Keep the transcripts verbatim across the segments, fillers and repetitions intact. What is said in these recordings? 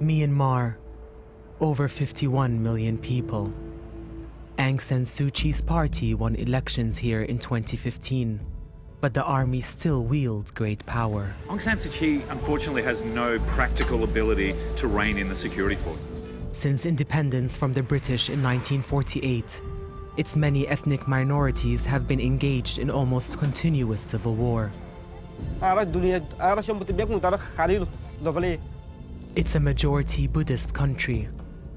Myanmar, over fifty-one million people. Aung San Suu Kyi's party won elections here in twenty fifteen, but the army still wields great power. Aung San Suu Kyi unfortunately has no practical ability to rein in the security forces. Since independence from the British in nineteen forty-eight, its many ethnic minorities have been engaged in almost continuous civil war. It's a majority Buddhist country,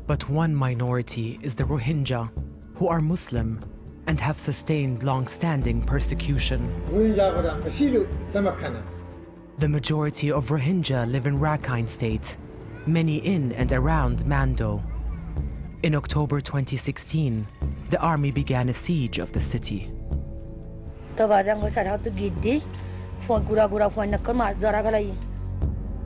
but one minority is the Rohingya, who are Muslim and have sustained long-standing persecution. The majority of Rohingya live in Rakhine State, many in and around Maungdaw. In October twenty sixteen, the army began a siege of the city.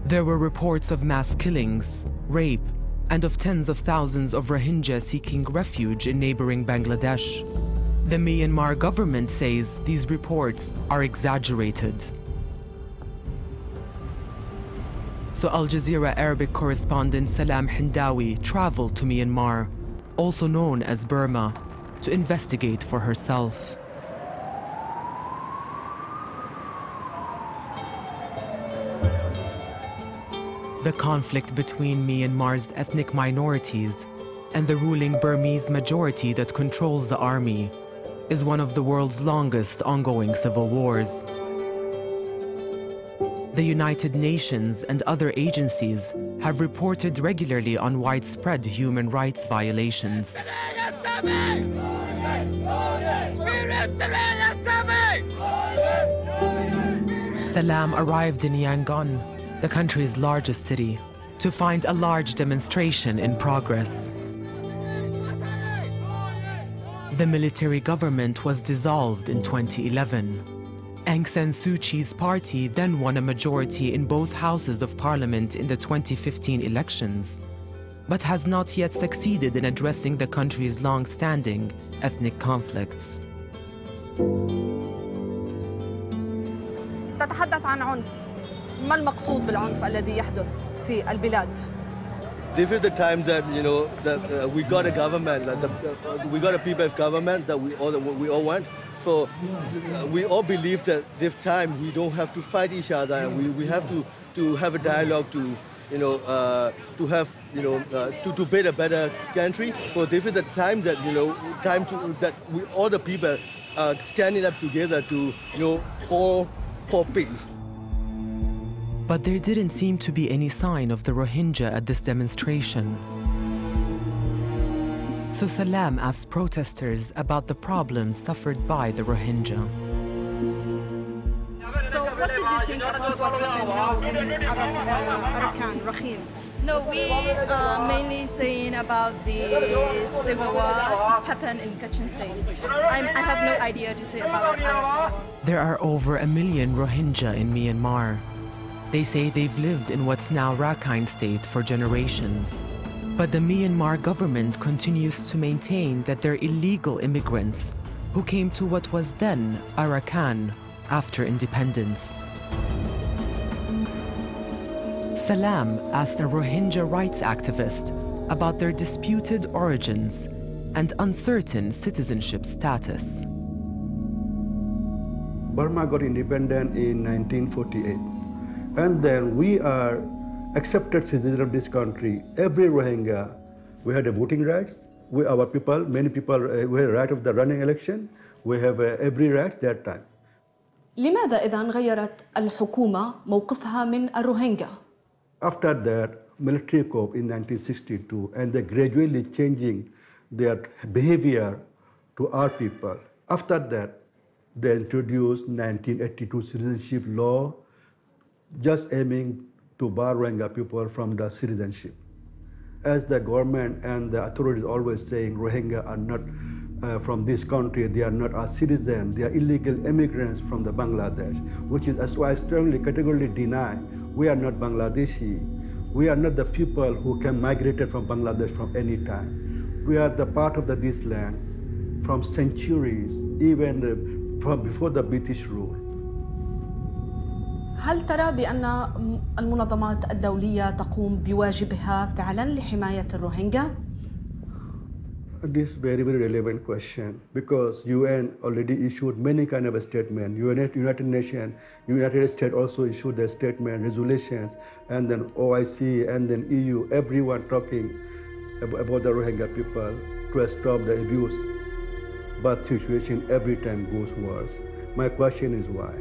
There were reports of mass killings, rape, and of tens of thousands of Rohingya seeking refuge in neighboring Bangladesh. The Myanmar government says these reports are exaggerated. So Al Jazeera Arabic correspondent Salam Hindawi traveled to Myanmar, also known as Burma, to investigate for herself. The conflict between Myanmar's ethnic minorities and the ruling Burmese majority that controls the army is one of the world's longest ongoing civil wars. The United Nations and other agencies have reported regularly on widespread human rights violations. Salam arrived in Yangon, the country's largest city, to find a large demonstration in progress. The military government was dissolved in twenty eleven. Aung San Suu Kyi's party then won a majority in both houses of parliament in the twenty fifteen elections, but has not yet succeeded in addressing the country's long-standing ethnic conflicts. This is the time that, you know, that uh, we got a government, that the, uh, we got a people's government that we all, that we all want. So uh, we all believe that this time we don't have to fight each other, and we, we have to, to have a dialogue to, you know, uh, to have, you know, uh, to, to build a better country. So this is the time that, you know, time to, that we all the people are standing up together to, you know, for, for peace. But there didn't seem to be any sign of the Rohingya at this demonstration. So Salam asked protesters about the problems suffered by the Rohingya. So what did you think about what happened now in Arakan, Rakhine? No, we are mainly saying about the civil war happened in Kachin State. I'm, I have no idea to say about Arakan. There are over a million Rohingya in Myanmar. They say they've lived in what's now Rakhine State for generations. But the Myanmar government continues to maintain that they're illegal immigrants who came to what was then Arakan after independence. Salam asked a Rohingya rights activist about their disputed origins and uncertain citizenship status. Burma got independent in nineteen forty-eight. And then we are accepted citizens of this country. Every Rohingya, we had a voting rights. We, our people, many people, uh, we had a right of the running election. We have uh, every right that time. لماذا إذن غيرت الحكومة موقفها من الروهينجا? After that military coup in nineteen sixty-two, and they gradually changing their behavior to our people. After that, they introduced nineteen eighty-two citizenship law, just aiming to bar Rohingya people from the citizenship. As the government and the authorities always saying, Rohingya are not uh, from this country, they are not our citizens, they are illegal immigrants from the Bangladesh, which is why I strongly categorically deny we are not Bangladeshi. We are not the people who can migrate from Bangladesh from any time. We are the part of the, this land from centuries, even uh, from before the British rule. هل ترى بأن المنظمات الدولية تقوم بواجبها فعلا لحماية الروهينجا؟ This very very relevant question, because U N already issued many kind of a statement. United United Nations, United States also issued their statement, resolutions, and then O I C and then E U. Everyone talking about the Rohingya people to stop the abuse, but situation every time goes worse. My question is why?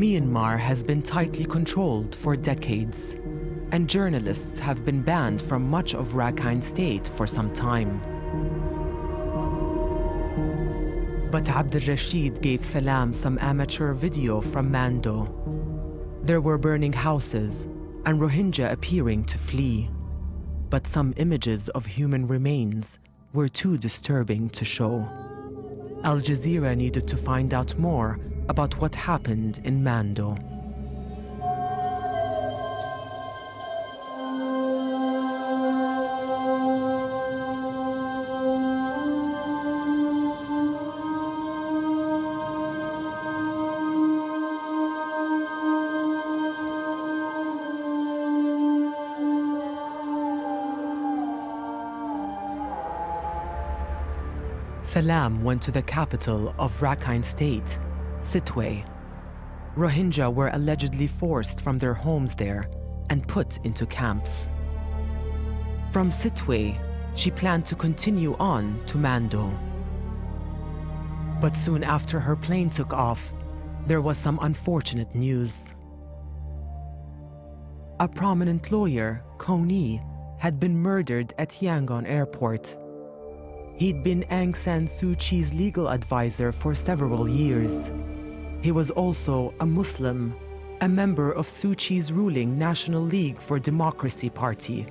Myanmar has been tightly controlled for decades, and journalists have been banned from much of Rakhine State for some time. But Abdul Rashid gave Salam some amateur video from Mando. There were burning houses and Rohingya appearing to flee. But some images of human remains were too disturbing to show. Al Jazeera needed to find out more about what happened in Mando. Salam went to the capital of Rakhine State, Sittwe. Rohingya were allegedly forced from their homes there and put into camps. From Sittwe, she planned to continue on to Mando. But soon after her plane took off, there was some unfortunate news. A prominent lawyer, Kone, had been murdered at Yangon airport. He'd been Aung San Suu Kyi's legal advisor for several years. He was also a Muslim, a member of Suu Kyi's ruling National League for Democracy party,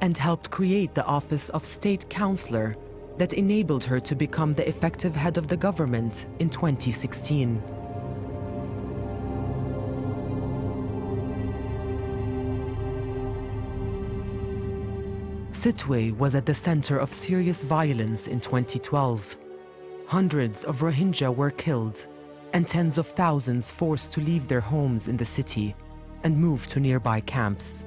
and helped create the office of state counselor that enabled her to become the effective head of the government in twenty sixteen. Sittwe was at the center of serious violence in twenty twelve. Hundreds of Rohingya were killed and tens of thousands forced to leave their homes in the city and move to nearby camps.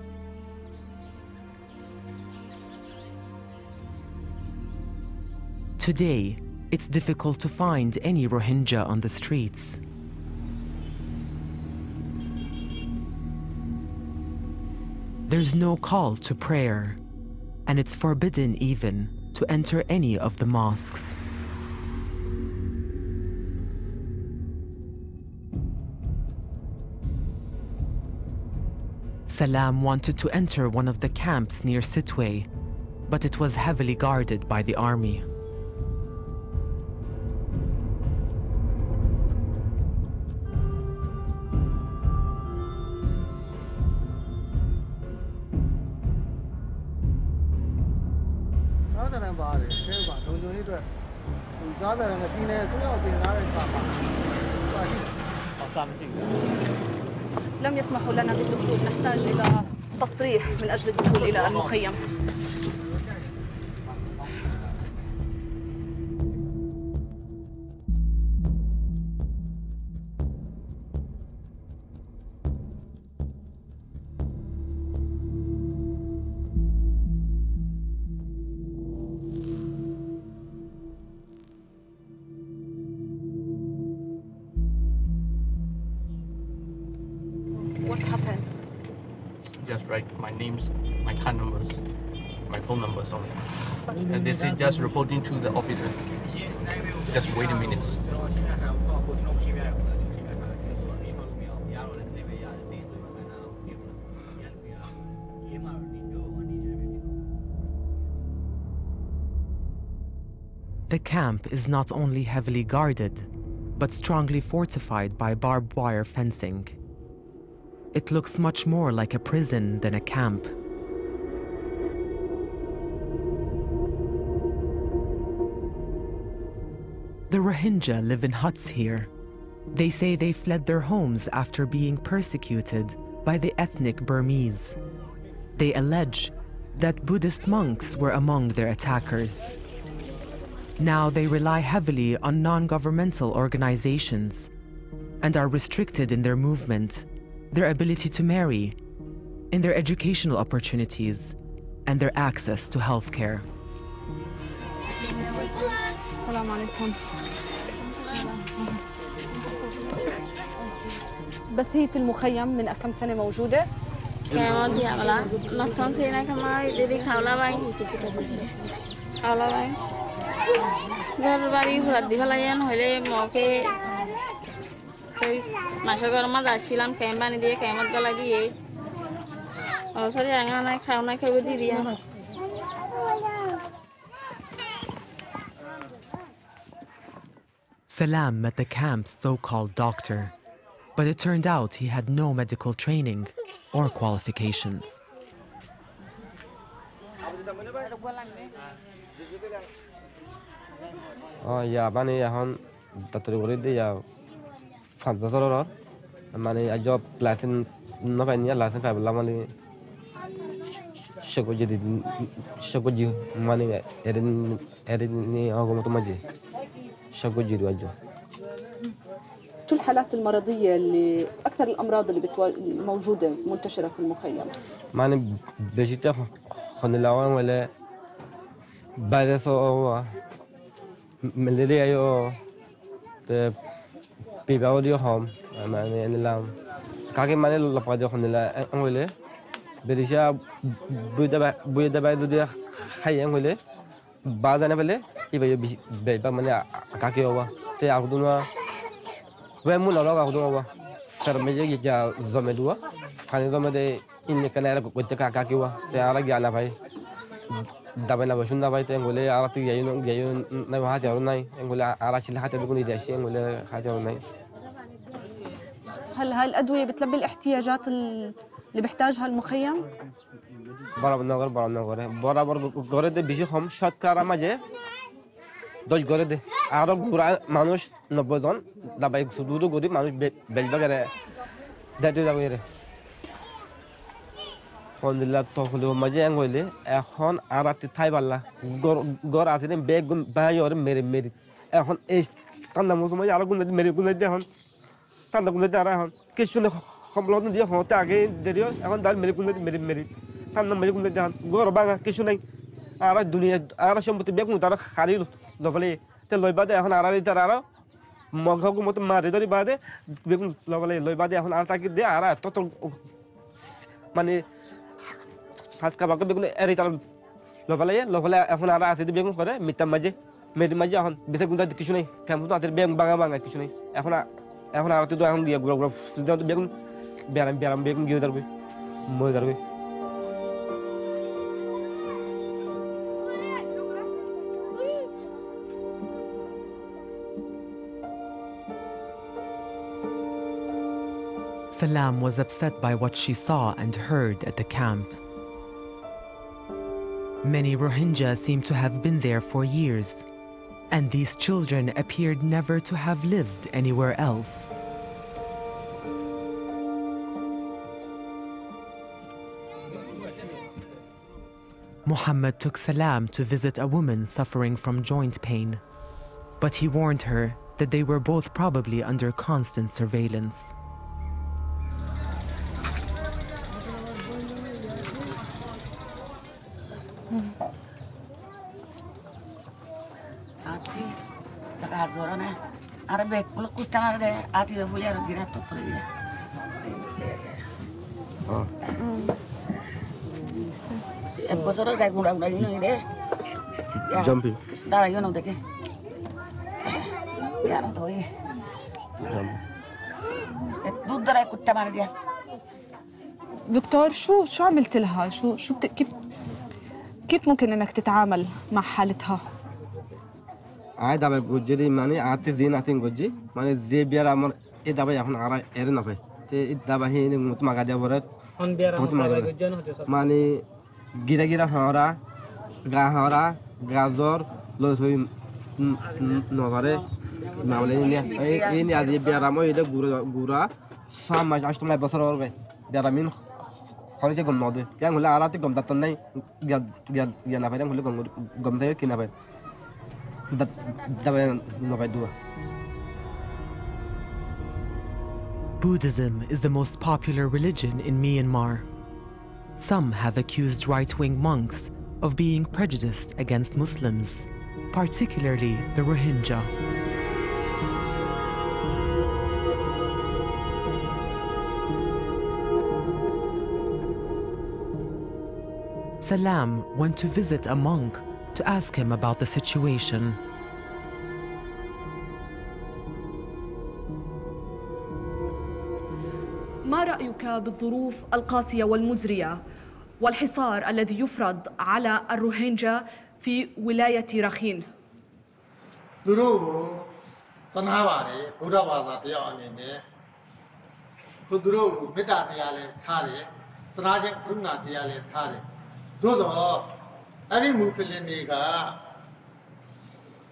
Today, it's difficult to find any Rohingya on the streets. There's no call to prayer, and it's forbidden even to enter any of the mosques. Salam wanted to enter one of the camps near Sittwe, but it was heavily guarded by the army. لم يسمحوا لنا بالدخول، نحتاج إلى تصريح من أجل الدخول إلى المخيم. And they say just reporting to the officer. Just wait a minute. The camp is not only heavily guarded, but strongly fortified by barbed wire fencing. It looks much more like a prison than a camp. The Rohingya live in huts here. They say they fled their homes after being persecuted by the ethnic Burmese. They allege that Buddhist monks were among their attackers. Now they rely heavily on non-governmental organizations and are restricted in their movement, their ability to marry, in their educational opportunities, and their access to healthcare. بس هي في المخيم من كم سنة موجودة. Salam met the camp's so-called doctor, but it turned out he had no medical training or qualifications. Oh yeah, many ahon doctor goride ya five bazaror many job license no pani license five la many shoko jidi shoko ji many erin erin ni agomo to maji shoko ji wajo. شو الحالات المرضية اللي أكثر الأمراض اللي موجودة منتشرة في المخيم؟ معني بجيتا خنلاوان ولا بارس أو مليريا يو بيباوديو هم معني إنلام كأني معني لباديو خنلا أولي بجيتا بيدا بيدا بيدا ديا خيام أولي بعدنا بلي يبقى بيبقى معني كأني هو تعرضونا هل هالأدوية بتلبي الاحتياجات اللي بيحتاجها المخيم؟ برا بالنغر برا بالنغر برا برا غرده بيجيهم شات كارماجة دوش غرده عرب قرآن مانوش نبودن لباي سدودو قدي مانوش بيلبكره ده ده غيره. خون الله تخلو مجيء عنقولي خون عرب تتاي بالله غور غور عتيرين بيجون بايوري مري مري خون إيش كنا مسلمين عرب قلنا مري قلنا ده خون كنا قلنا ده خون كيشونه خملون ديا خون تاعين دريو خون دار مري قلنا مري مري كنا مري قلنا ده غور بعنا كيشونه عرب الدنيا عرب شو بتبيع قلنا ده خالد لوفلي لوي بعد এখন আড়াই তার আর মগগু মত মারি ধরি বাদে বেগুন লবলে লই বাদে এখন আর তাকি দে আর তত মানে ফাসকা বাকে বেগুন এরি তার লবলে লবলে এখন আর আছে বেগুন করে মিতা মাঝে মেরি মাঝে এখন বেশি গুণ দাদি কিছু নাই ফ্যাম তো আতের বেগুন বাঙা বাঙা কিছু নাই এখন এখন আর তো এখন গিয়া গুড়া গুড়া সুদান্ত বেগুন ব্যারাম ব্যারাম বেগুন গিয়ে ধরবে মই ধরবে Salam was upset by what she saw and heard at the camp. Many Rohingya seem to have been there for years, and these children appeared never to have lived anywhere else. Muhammad took Salam to visit a woman suffering from joint pain, but he warned her that they were both probably under constant surveillance. Jumping. دكتور شو شو عملت لها؟ شو شو كيف كيف ممكن انك تتعامل مع حالتها؟ عاد على جوجي ماني عاد زين عشان جوجي ماني زي بيرا مر إذا بيا هون عرا إيرنا في إذا بهين موت ما قادي أبورت موت ما قادي ماني غيرا غيرا هورا غا هورا غازور لو ثوي نواره معمولين إيه إيه نادي بيرا مو يدا غورا غورا سام ماش عشتم لبصر وربي بيرا مين خارجة قم نادي يعني هلا عراتي قم دتناي يا يا يا نافير يعني هلا قم قم تاير كنافير Buddhism is the most popular religion in Myanmar. Some have accused right-wing monks of being prejudiced against Muslims, particularly the Rohingya. Salam went to visit a monk to ask him about the situation. ما رأيك بالظروف القاسية والمزرية والحصار الذي يفرض على الروهينجا في ولاية رخين؟ دروب تنهاري بودا بازاتي أنيني، خدروب ميداتي على ثاري، تناجم كرناتي على ثاري. دولا أني مفلني كا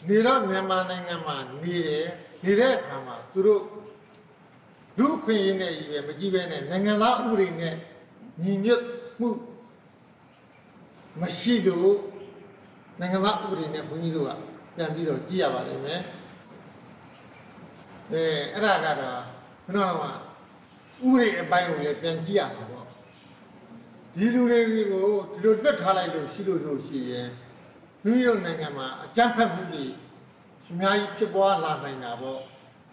نيران نمان نمان نيره نيره كمان دروب. Do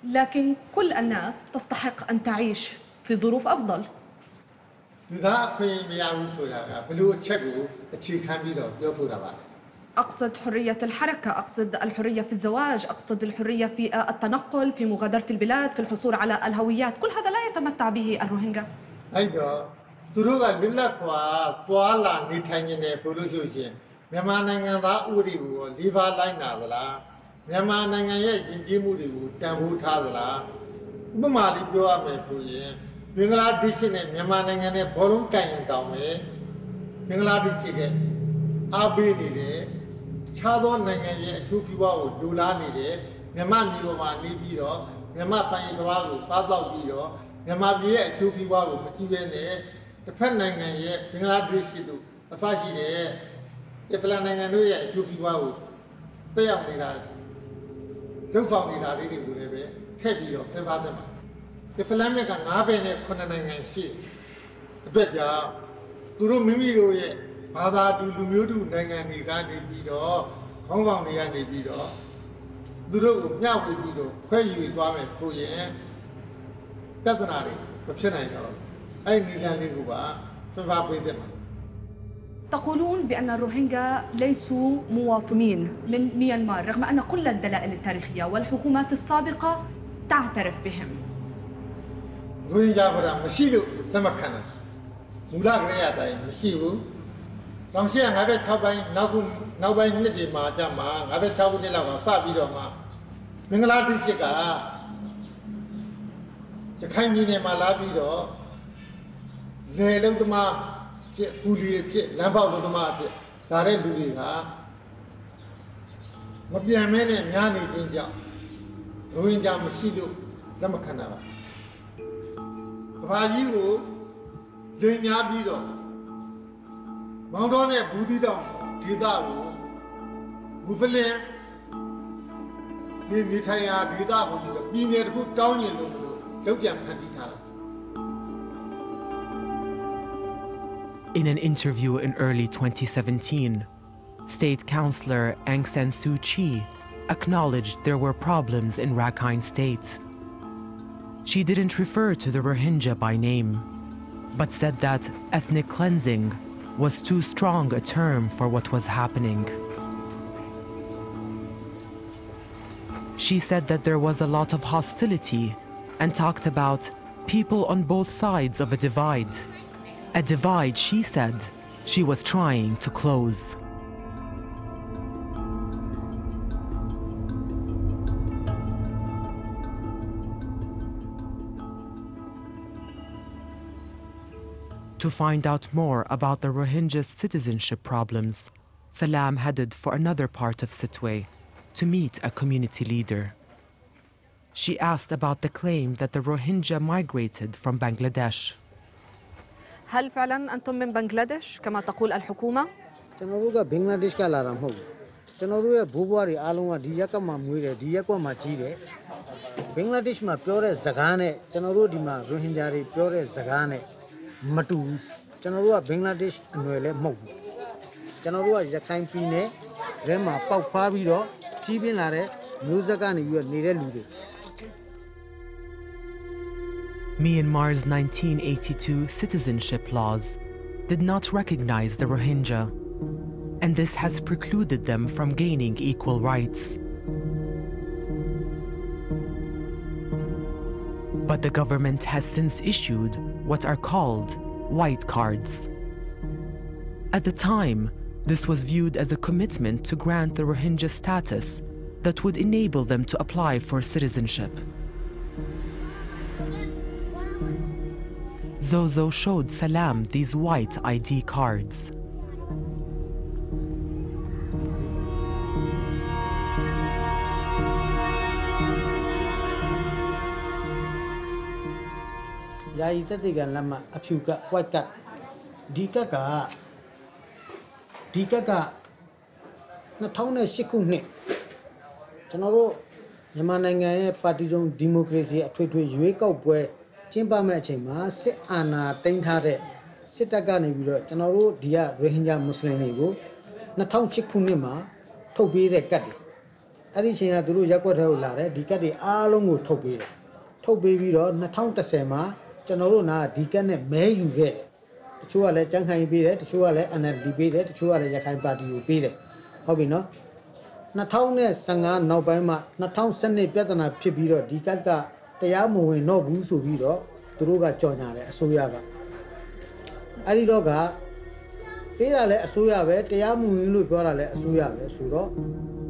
لكن كل الناس تستحق أن تعيش في ظروف أفضل. أقصد حرية الحركة، أقصد الحرية في الزواج، أقصد الحرية في التنقل، في مغادرة البلاد، في الحصول على الهويات، كل هذا لا يتمتع به الروهينجا. أيوة، دروغا باللفوا طوالا نتانيني فلوسوشين، ممانعنا ذاوري وليفا لينا ولا. Myanmar Nangaye Jimuri Tamu Tadala, Bumali Buame Fuye, Bangladesh and Myanmar Nangane Borunkan Dame, Bangladesh, Abini, Chadon Nangaye, Tufiwa, Dulani, Myanmar Miwani Biro, Myanmar Fangawalu, Father Biro, Myanmar Bia, Tufiwa, Mativene, the Pen Nangaye, Bangladesh, the Fashi, the Flananganuya, Tufiwa, they are the تقولون بأن الروهينجا ليسوا مواطنين من ميانمار رغم أن كل الدلائل التاريخية والحكومات السابقة تعترف بهم. الروهينجا برا مسيلو تمكنا ملاك رياضي مسيلو لمسيا عباد ثابين ناقوم ناقوم ندي ما جماع عباد ثابين لما فابيرو ما من لا تشيكا تكملين ما لا بيرو زهلم تما Maungdaw. In an interview in early twenty seventeen, State Councillor Aung San Suu Kyi acknowledged there were problems in Rakhine State. She didn't refer to the Rohingya by name, but said that ethnic cleansing was too strong a term for what was happening. She said that there was a lot of hostility and talked about people on both sides of a divide. A divide, she said, she was trying to close. To find out more about the Rohingya's citizenship problems, Salam headed for another part of Sittwe to meet a community leader. She asked about the claim that the Rohingya migrated from Bangladesh. هل فعلا أنتم من بنغلاديش كما تقول الحكومة؟ تناروجا بنغلاديش كالارام هو. تناروجا بوباري آلونا ديا كما ميرة ديا كما تيره. Bangladesh ma pure zagane, chanaru di ma Rohingyari pure zagane, matu, chanarua Bangladesh nuele mau, chanarua jakaim pine, rema pau paviro, chibinare, nuzagani yu nire lude. Myanmar's nineteen eighty-two citizenship laws did not recognize the Rohingya, and this has precluded them from gaining equal rights. But the government has since issued what are called white cards. At the time, this was viewed as a commitment to grant the Rohingya status that would enable them to apply for citizenship. Zozo showed Salam these white I D cards. Yai tadigan lama apuka white card. Dikaka Dikaka na taune sikune. Tanoro Yamananga partisan democracy at Twitwe Yuekawwe. Chimba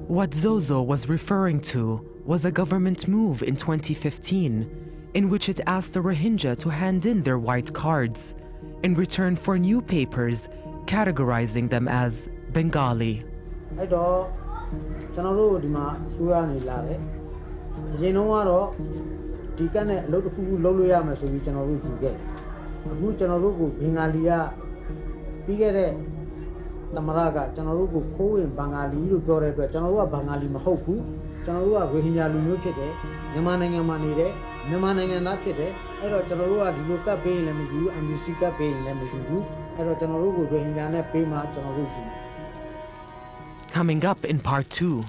What Zozo was referring to was a government move in twenty fifteen in which it asked the Rohingya to hand in their white cards in return for new papers categorizing them as Bengali. Coming up in part two,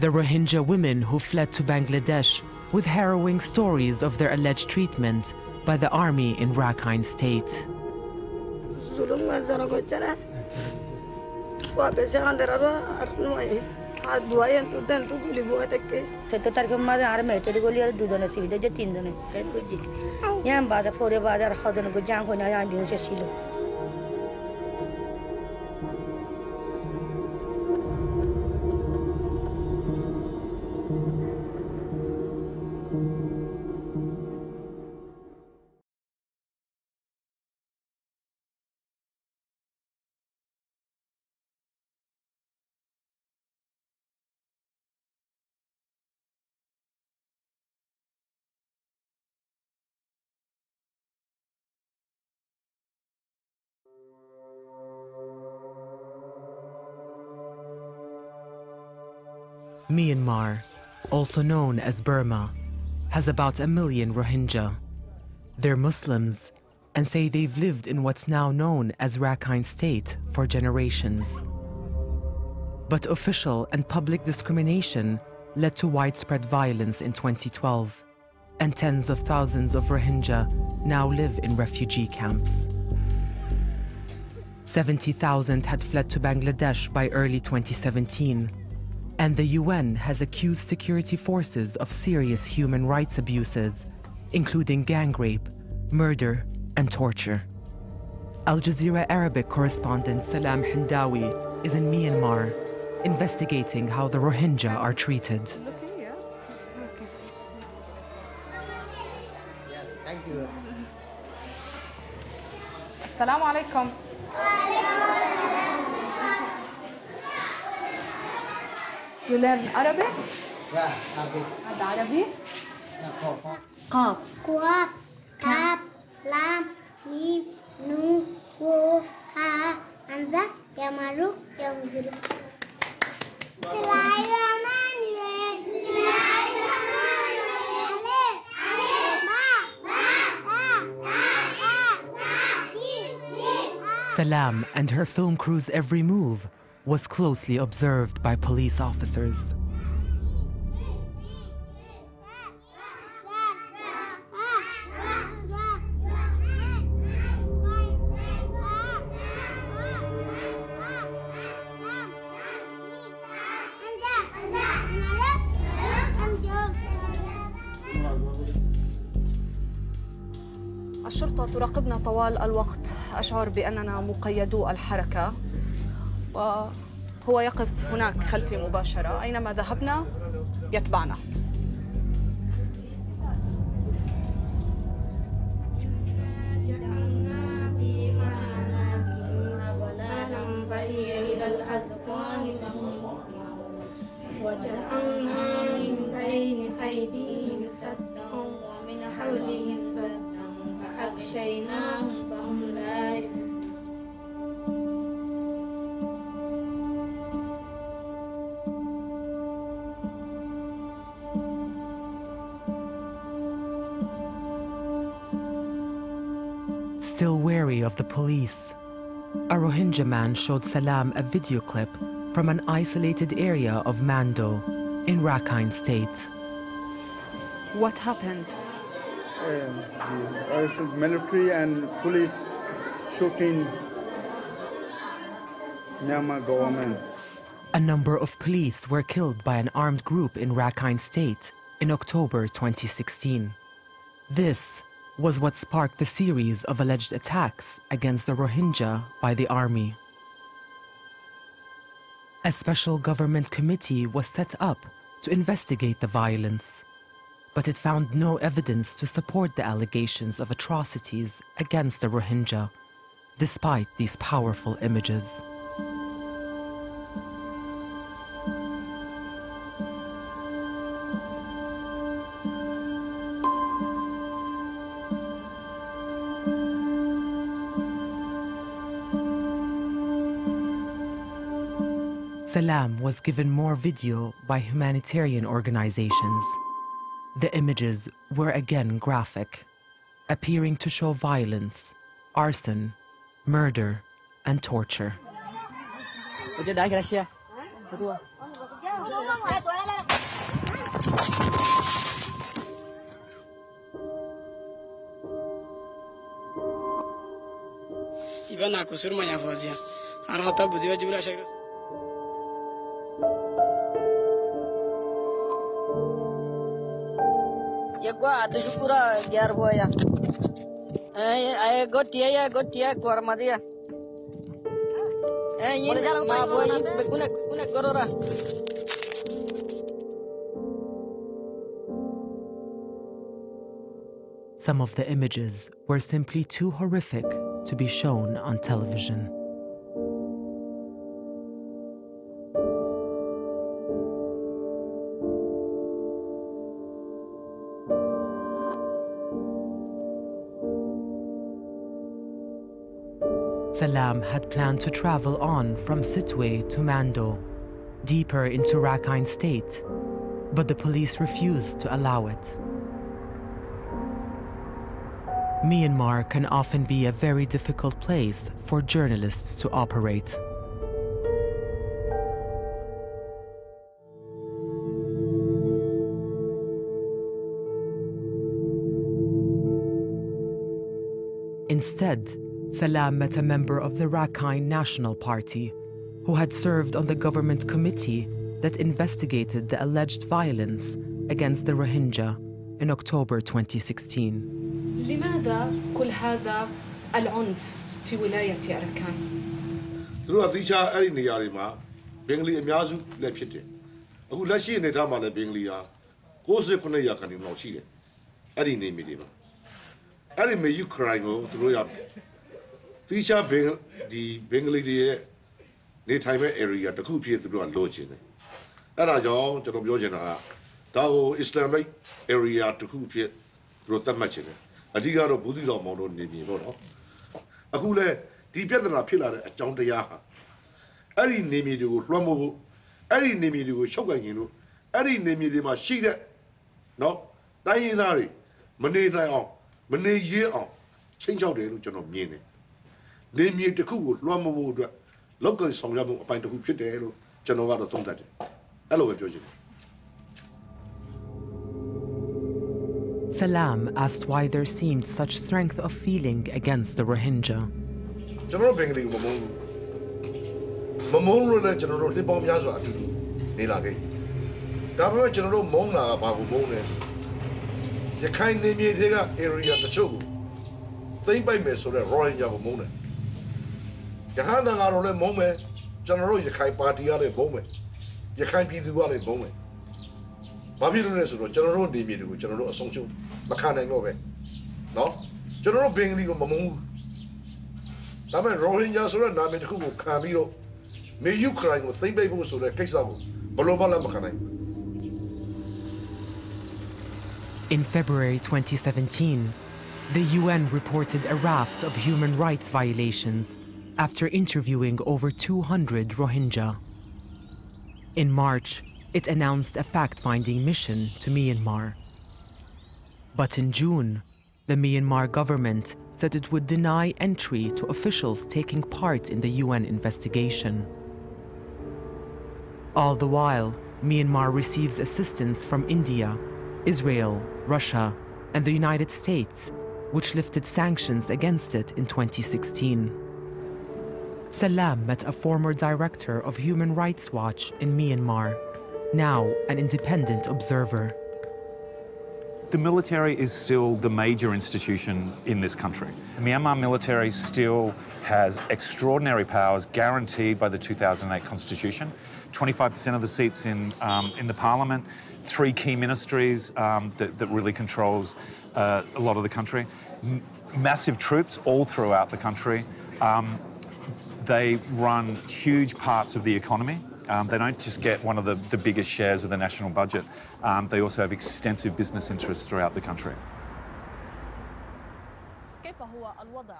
the Rohingya women who fled to Bangladesh with harrowing stories of their alleged treatment by the army in Rakhine State. Myanmar, also known as Burma, has about a million Rohingya. They're Muslims and say they've lived in what's now known as Rakhine State for generations. But official and public discrimination led to widespread violence in twenty twelve, and tens of thousands of Rohingya now live in refugee camps. seventy thousand had fled to Bangladesh by early twenty seventeen. And the U N has accused security forces of serious human rights abuses, including gang rape, murder, and torture. Al Jazeera Arabic correspondent Salam Hindawi is in Myanmar, investigating how the Rohingya are treated. Okay, yeah. Okay. Yes, thank you. Assalamu alaikum. You learn Arabic? Yeah, Arabic. And Arabic? Qaf. Qaf. Qaf. Lam. Mim. Nun. Waw. Ha. Hamza. Yamaru. Yamzuru. Bismillahirrahmanirrahim. Bismillahirrahmanirrahim. Salam and her film crew's every move was closely observed by police officers. الشرطة تراقبنا طوال الوقت. أشعر بأننا مقيدو الحركة وهو يقف هناك خلفي مباشرة، أينما ذهبنا يتبعنا. Still wary of the police, a Rohingya man showed Salam a video clip from an isolated area of Maungdaw in Rakhine State. What happened? Uh, the military and police shooting Myanmar government. A number of police were killed by an armed group in Rakhine State in October twenty sixteen. This was what sparked the series of alleged attacks against the Rohingya by the army. A special government committee was set up to investigate the violence, but it found no evidence to support the allegations of atrocities against the Rohingya, despite these powerful images. Salam was given more video by humanitarian organizations. The images were again graphic, appearing to show violence, arson, murder, and torture. Some of the images were simply too horrific to be shown on television. Salam had planned to travel on from Sittwe to Maungdaw, deeper into Rakhine State, but the police refused to allow it. Myanmar can often be a very difficult place for journalists to operate. Instead, Salam met a member of the Rakhine National Party, who had served on the government committee that investigated the alleged violence against the Rohingya in October twenty sixteen. لماذا كل هذا العنف في ولاية أركان؟ لو أديشا أري نياري ما بينغلي ميازو لبيته. أقول لشيء ندا ما لبينغليا كوزي كنا يا كني نوشيله. أري نيميلي ما. أري ما يكراينو ترويا. Teacher Beng the Bengali area the Kupi to Lodge. Arajon to Yojana Dao Islamic area to Kupi Rotamachin. Adigaro Buddha Mono Nimi Mono. Akule the Pedra Pillar at John de Yaha. Ari Nimi do Romo, Ari Nimi do Shogangino, Ari Nimi de Mashida. No, Dayanari, Mane Nayon, Mane Ye on, change out the original meaning. They made the cool, Lama Wood, local song, Lama, Pine to Huchitero, Genovado Tonda. Hello, George. Salam asked why there seemed such strength of feeling against the Rohingya. General General Dimiru, General Assumption, Makana Nove. No, General Bingley of Mamu. Naman Rohingya Suran, Naman Kubu, Camilo. May you crying with three babies or the case of Bolobala Makana. In February twenty seventeen, the U N reported a raft of human rights violations after interviewing over two hundred Rohingya. In March, it announced a fact-finding mission to Myanmar. But in June, the Myanmar government said it would deny entry to officials taking part in the U N investigation. All the while, Myanmar receives assistance from India, Israel, Russia, and the United States, which lifted sanctions against it in twenty sixteen. Salam met a former director of Human Rights Watch in Myanmar, now an independent observer. The military is still the major institution in this country. The Myanmar military still has extraordinary powers guaranteed by the two thousand eight constitution. twenty-five percent of the seats in, um, in the parliament, three key ministries um, that, that really controls uh, a lot of the country. M massive troops all throughout the country. Um, they run huge parts of the economy. Um, they don't just get one of the, the biggest shares of the national budget. Um, they also have extensive business interests throughout the country.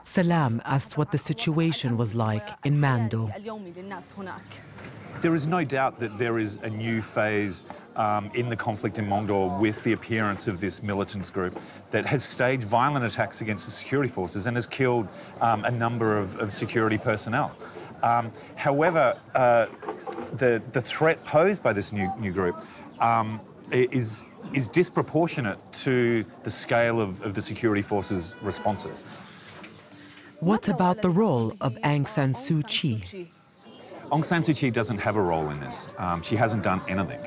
Salam asked what the situation was like in Maungdaw. There is no doubt that there is a new phase um, in the conflict in Maungdaw with the appearance of this militants group that has staged violent attacks against the security forces and has killed um, a number of, of security personnel. Um, however, uh, the, the threat posed by this new, new group um, is, is disproportionate to the scale of, of the security forces' responses. What about the role of Aung San Suu Kyi? Aung San Suu Kyi doesn't have a role in this. Um, she hasn't done anything.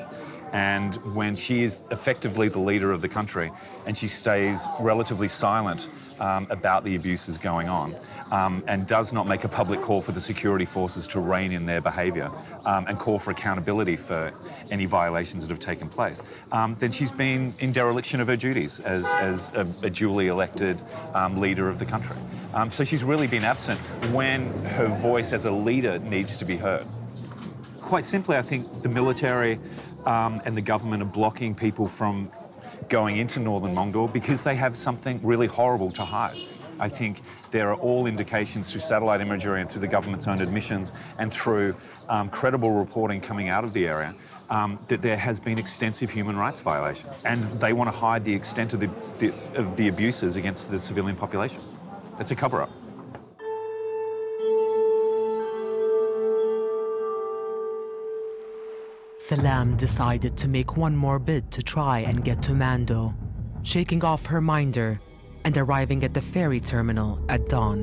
And when she is effectively the leader of the country and she stays relatively silent um, about the abuses going on, Um, and does not make a public call for the security forces to rein in their behaviour um, and call for accountability for any violations that have taken place, um, then she's been in dereliction of her duties as, as a, a duly elected um, leader of the country. Um, so she's really been absent when her voice as a leader needs to be heard. Quite simply, I think the military um, and the government are blocking people from going into northern Mongolia because they have something really horrible to hide. I think there are all indications through satellite imagery and through the government's own admissions and through um, credible reporting coming out of the area um, that there has been extensive human rights violations. And they want to hide the extent of the, the, of the abuses against the civilian population. It's a cover-up. Salam decided to make one more bid to try and get to Maungdaw, shaking off her minder and arriving at the ferry terminal at dawn.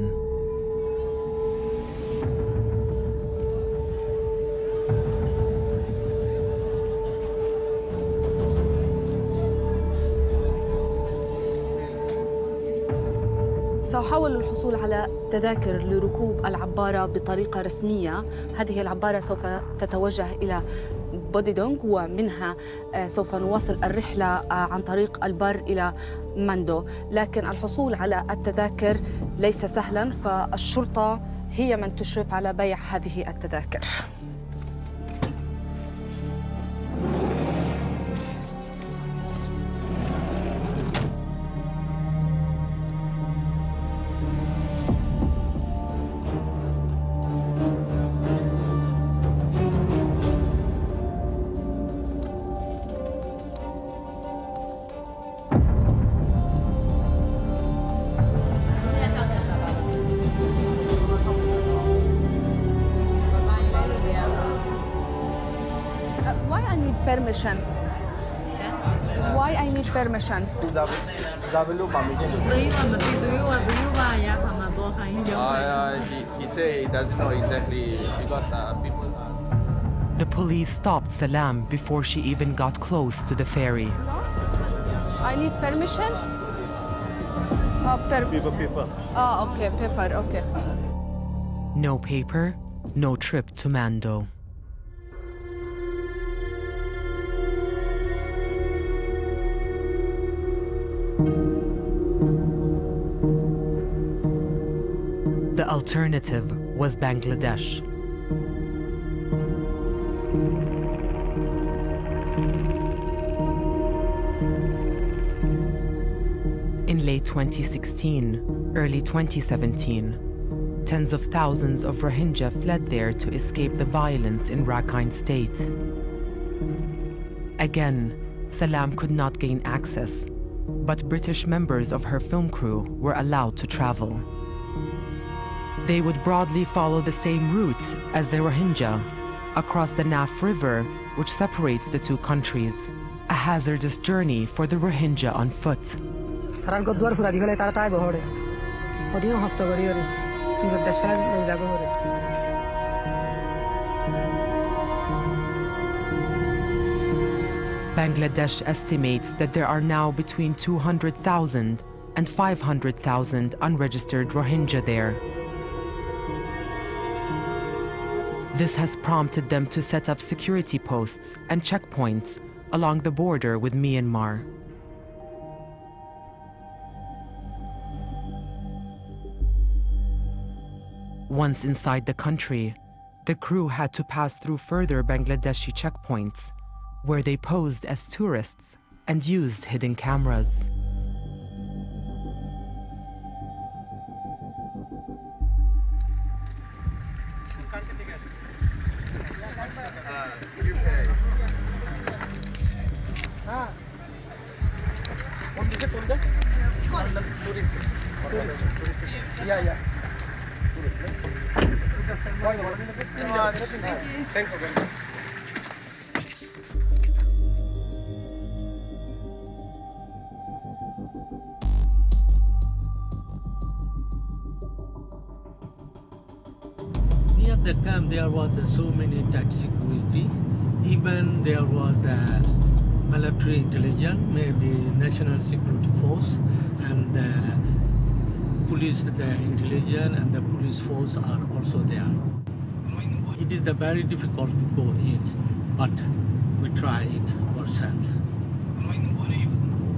سأحاول الحصول على تذاكر لركوب العبارة بطريقة رسمية. هذه العبارة سوف تتوجه إلى بوديدونغ ومنها سوف نواصل الرحلة عن طريق البر إلى ماندو، لكن الحصول على التذاكر ليس سهلا، فالشرطة هي من تشرف على بيع هذه التذاكر. Permission. Why I need permission? Uh, he, he said he doesn't know exactly because uh, people are... The police stopped Salam before she even got close to the ferry. No? I need permission? Uh, per paper, paper. Oh, okay, paper, okay. No paper, no trip to Maungdaw. The alternative was Bangladesh. In late twenty sixteen, early twenty seventeen, tens of thousands of Rohingya fled there to escape the violence in Rakhine State. Again, Salam could not gain access, but British members of her film crew were allowed to travel. They would broadly follow the same route as the Rohingya, across the Naf River, which separates the two countries, a hazardous journey for the Rohingya on foot. Bangladesh estimates that there are now between two hundred thousand and five hundred thousand unregistered Rohingya there. This has prompted them to set up security posts and checkpoints along the border with Myanmar. Once inside the country, the crew had to pass through further Bangladeshi checkpoints, where they posed as tourists and used hidden cameras. Near the camp there was the so many taxi security, even there was the military intelligence, maybe national security force, and the police, the intelligence and the police force are also there. It is the very difficult to go in, but we try it ourselves.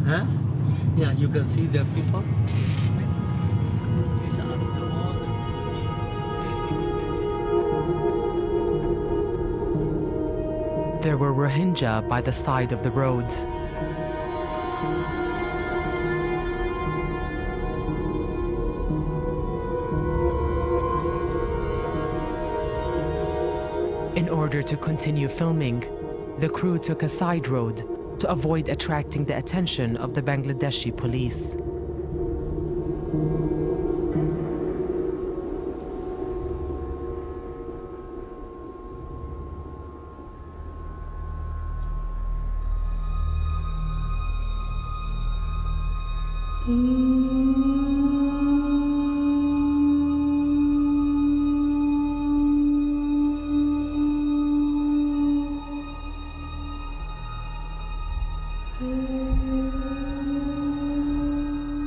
Huh? Yeah, you can see the people. These are the ones. There were Rohingya by the side of the road. In order to continue filming, the crew took a side road to avoid attracting the attention of the Bangladeshi police.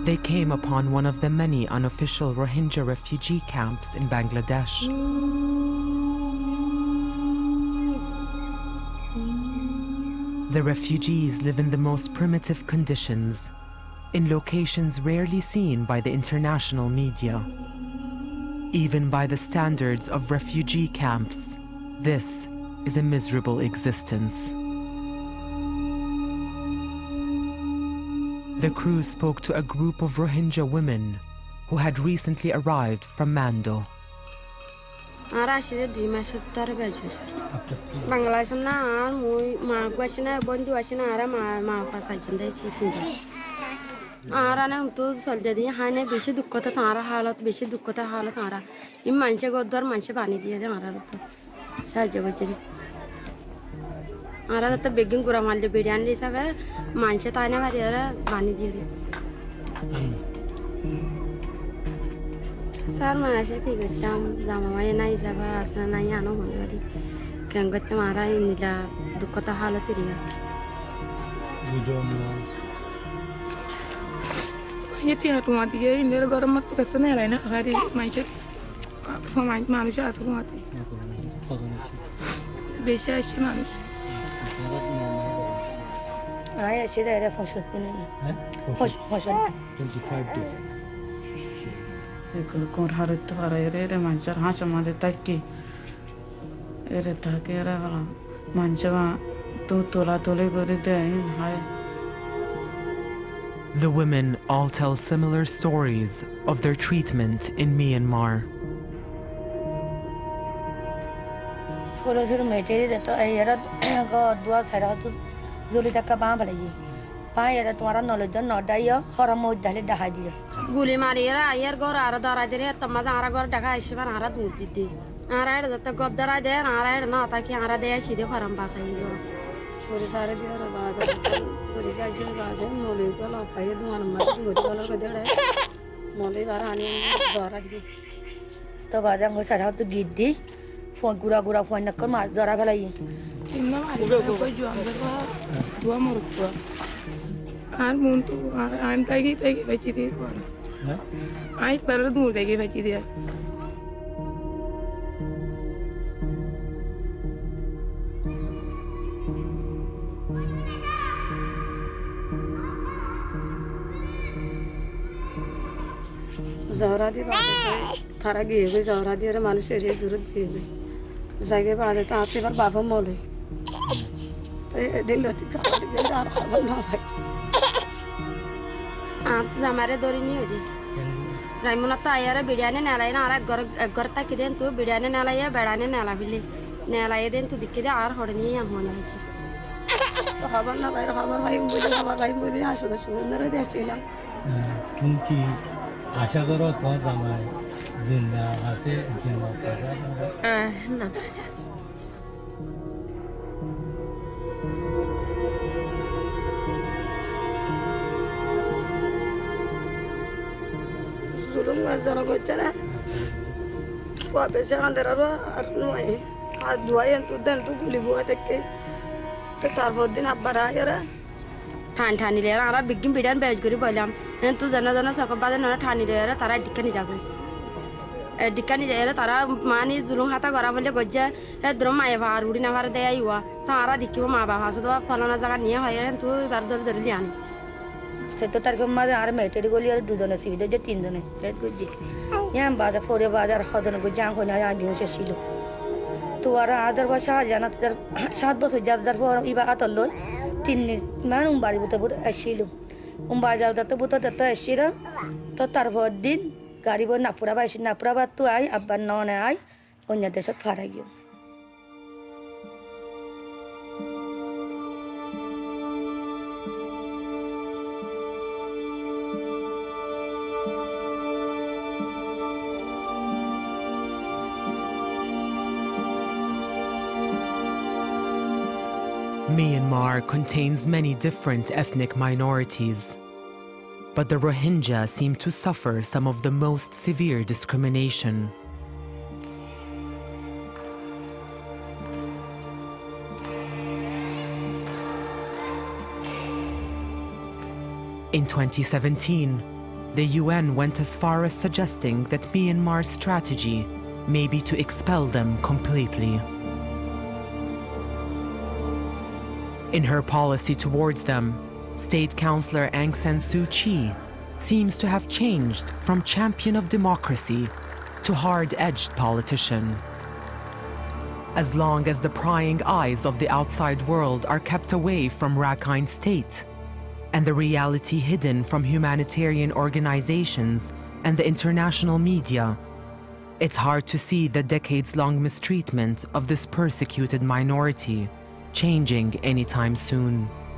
They came upon one of the many unofficial Rohingya refugee camps in Bangladesh. The refugees live in the most primitive conditions, in locations rarely seen by the international media. Even by the standards of refugee camps, this is a miserable existence. The crew spoke to a group of Rohingya women who had recently arrived from Maungdaw. Ara that begging kura manle bidan le sab hai manche taane wali ara bani jiri. Sir manche thi gutta zamaya na isab asna na yano hone wali. Kengutta mara inila dukkata halat riya. We don't know. Ye thi hatumati ye inera garam to kaise na raina hari manche for my manusha hatumati. Besha ashi manusha. I actually had a photo. twenty-five days. They could go hard to a red and Hashama the Taki Eretakera Manchava Tutola Tolego the day in high. The women all tell similar stories of their treatment in Myanmar. I for Gura Gura for Nakoma, Zoravalay. No, I don't know. One more. I want to. I'm taking take a chitty. I better do take a chitty. Zora Paragi is already a manuscript. Zaghe baade ta aapke par baba mole. Dil lati ka baade dar khabar na bhai. Aap zamare dori nahi hodi. Raimuna ta ayara bidane nalai na ara gor gorta kiden tu bidane nalai ya bedane nala bile. Nalai den tu dikke de ar hodni ya hona hai. To khabar na bhai khabar bhai mujhe khabar bhai mujhe aasha sundar de chila. Kyunki aasha karo to zamare जिंदा आसे जिंदा पड़ा ना जा जुलम मज़ार को चला फ़ाबे से अंदर आ रहा अरनु है आज दुआई अंतु दन तू गुली बुआ तक के तकार वो दिन आप बरा यारा ठान ठानी ले यारा बिग्गी बिड़न बैच गुरी बोलाम अंतु जना जना सकबादे नॉन ठानी ले यारा तारा दिक्कनी जागुरी Dikani Jara Tara Mani Zulungata Garavale Goja, a Dromaiva, Rudinava de Ayua, Tara Dikuma, Hasdo, Palanazania, and two Vardo de Lian. Statotargoma army, Tegolia Dudonasi, the Jetindone, that good dick. Yamba, the four of other Hodon Gujan, who I do Shilo. To our other was Shajan, Shad was Jadar for Iba Atolo, Tin Manumbari with the Buddha Ashilo. Umbaja the Tabuta the Tashira, Totarvo did. Garibo Napura by Sinapura to I, Abanona I, on the desert Paragu. Myanmar contains many different ethnic minorities. But the Rohingya seem to suffer some of the most severe discrimination. In twenty seventeen, the U N went as far as suggesting that Myanmar's strategy may be to expel them completely. In her policy towards them, State Councillor Aung San Suu Kyi seems to have changed from champion of democracy to hard-edged politician. As long as the prying eyes of the outside world are kept away from Rakhine State and the reality hidden from humanitarian organizations and the international media, it's hard to see the decades-long mistreatment of this persecuted minority changing anytime soon.